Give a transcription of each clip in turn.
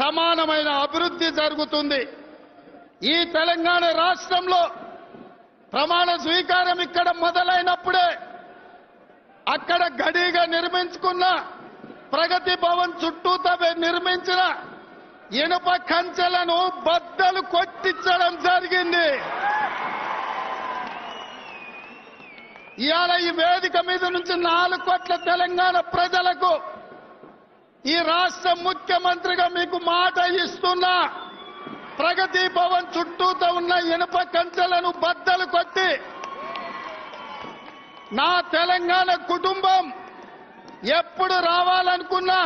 సమానమైన అభివృద్ధి జరుగుతుంది ఈ తెలంగాణ రాష్ట్రంలో ప్రమాణ స్వీకారం ఇక్కడ మొదలైనప్పుడే అక్కడ గడిగా నిర్మించుకున్న ప్రగతి భవన్ చుట్టూ తవే నిర్మించిన ఇనుప కంచెలను బద్దలు కొట్టించడం జరిగింది ఇయాల ఈ వేదిక మీద నుంచి 4 కోట్ల తెలంగాణ ప్రజలకు ఈ రాష్ట్ర ముఖ్యమంత్రిగా మీకు మాట ఇస్తున్నా ప్రగతి భవన్ చుట్టూతో ఉన్న ఇనుప కంచెలను బద్దలు కొట్టి నా తెలంగాణ కుటుంబం ఎప్పుడు రావాలనుకున్నా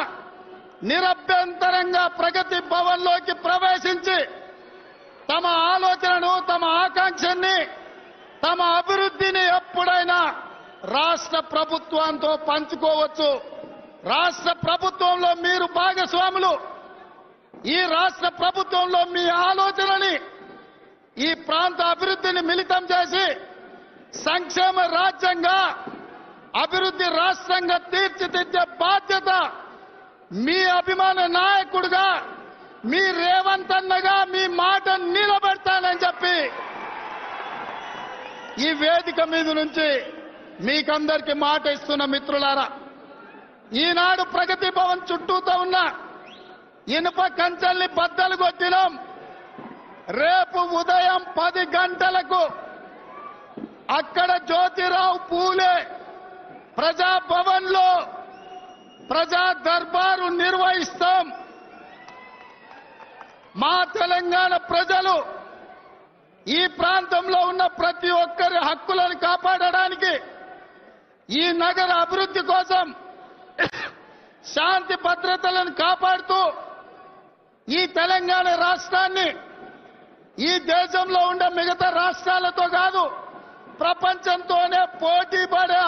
నిరభ్యంతరంగా ప్రగతి భవన్లోకి ప్రవేశించి తమ ఆలోచనను తమ ఆకాంక్షని తమ అభివృద్ధిని ఎప్పుడైనా రాష్ట్ర ప్రభుత్వంతో పంచుకోవచ్చు రాష్ట్ర ప్రభుత్వంలో మీరు భాగస్వాములు ఈ రాష్ట్ర ప్రభుత్వంలో మీ ఆలోచనని ఈ ప్రాంత అభివృద్ధిని మిళితం చేసి సంక్షేమ రాజ్యంగా అభివృద్ధి రాష్ట్రంగా తీర్చిదిద్దే బాధ్యత మీ అభిమాన నాయకుడిగా మీ రేవంత్ అన్నగా మీ మాట నిలబెడతానని చెప్పి ఈ వేదిక మీద నుంచి మీకందరికీ మాట ఇస్తున్న మిత్రులారా ఈనాడు ప్రగతి భవన్ చుట్టూతో ఉన్న ఇనుప కంచెల్ని బద్దలు కొట్టినాం రేపు ఉదయం 10 గంటలకు అక్కడ జ్యోతిరావు పూలే ప్రజాభవన్లో ప్రజా దర్బారు నిర్వహిస్తాం మా తెలంగాణ ప్రజలు ఈ ప్రాంతంలో ఉన్న ప్రతి ఒక్కరి హక్కులను కాపాడడానికి ఈ నగర అభివృద్ధి కోసం శాంతి భద్రతలను కాపాడుతూ ఈ తెలంగాణ రాష్ట్రాన్ని ఈ దేశంలో ఉన్న మిగతా రాష్ట్రాలతో కాదు ప్రపంచంతోనే పోటీ పడే